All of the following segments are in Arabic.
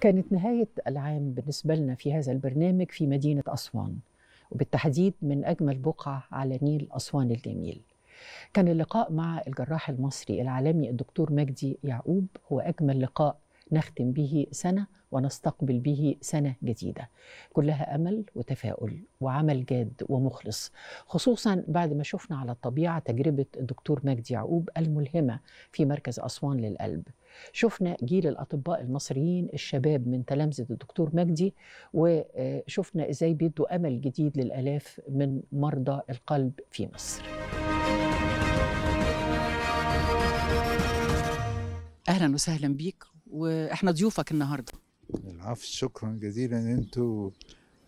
كانت نهاية العام بالنسبة لنا في هذا البرنامج في مدينة أسوان، وبالتحديد من أجمل بقعة على نيل أسوان الجميل. كان اللقاء مع الجراح المصري العالمي الدكتور مجدي يعقوب هو أجمل لقاء نختم به سنة ونستقبل به سنة جديدة كلها أمل وتفاؤل وعمل جاد ومخلص، خصوصا بعد ما شفنا على الطبيعة تجربة الدكتور مجدي يعقوب الملهمة في مركز أسوان للقلب. شفنا جيل الأطباء المصريين الشباب من تلامذة الدكتور مجدي، وشفنا إزاي بيدوا أمل جديد للآلاف من مرضى القلب في مصر. أهلا وسهلا بيك، واحنا ضيوفك النهارده. العفو، شكرا جزيلا ان انتوا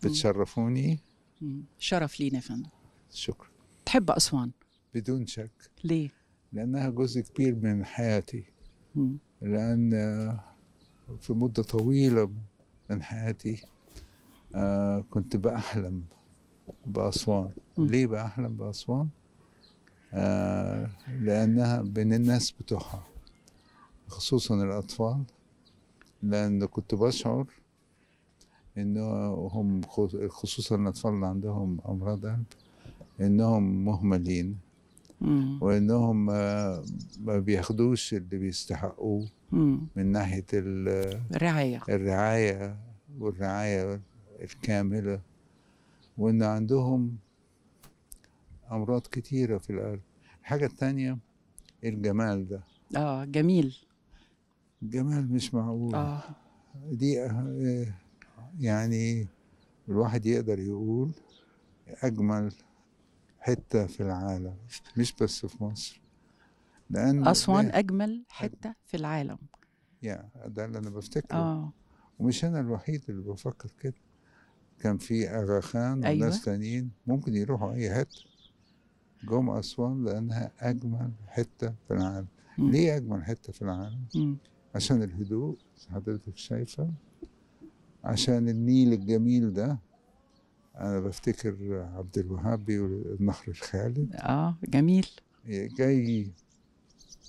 بتشرفوني. شرف لينا يا فندم، شكرا. تحب اسوان؟ بدون شك. ليه؟ لانها جزء كبير من حياتي، لان في مده طويله من حياتي كنت بأحلم بأسوان. ليه بأحلم بأسوان؟ لانها بين الناس بتوعها، خصوصا الأطفال، لأن كنت بشعر إنهم خصوصا الأطفال اللي عندهم أمراض قلب إنهم مهملين، وإنهم ما بياخدوش اللي بيستحقوه من ناحية الرعاية والرعاية الكاملة، وإن عندهم أمراض كتيرة في القلب. الحاجة التانية الجمال ده. جميل، جمال مش معقول. دي يعني الواحد يقدر يقول أجمل حتة في العالم، مش بس في مصر، لأن أسوان أجمل حتة في العالم. يعني ده اللي أنا بفتكره. ومش أنا الوحيد اللي بفكر كده، كان في أغاخان وناس تانيين ممكن يروحوا أي حتة، جم أسوان لأنها أجمل حتة في العالم. ليه أجمل حتة في العالم؟ عشان الهدوء حضرتك شايفة، عشان النيل الجميل ده. أنا بفتكر عبد الوهاب بيقول النهر الخالد. جميل، جاي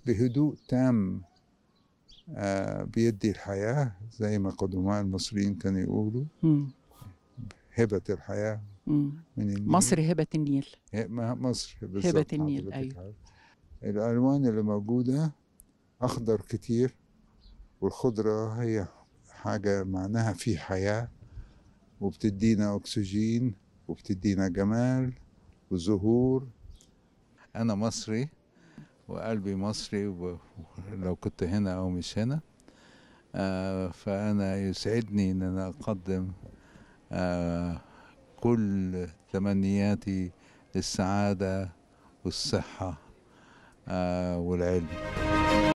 بهدوء تام، بيدي الحياة زي ما قدماء المصريين كانوا يقولوا، هبة الحياة من النيل. مصر هبة النيل. مصر هبة النيل. أيوة، الألوان اللي موجودة أخضر كتير، والخضرة هي حاجة معناها في حياة، وبتدينا أكسجين وبتدينا جمال وزهور. أنا مصري وقلبي مصري، ولو كنت هنا أو مش هنا فأنا يسعدني أن أنا أقدم كل تمنياتي للسعادة والصحة والعلم.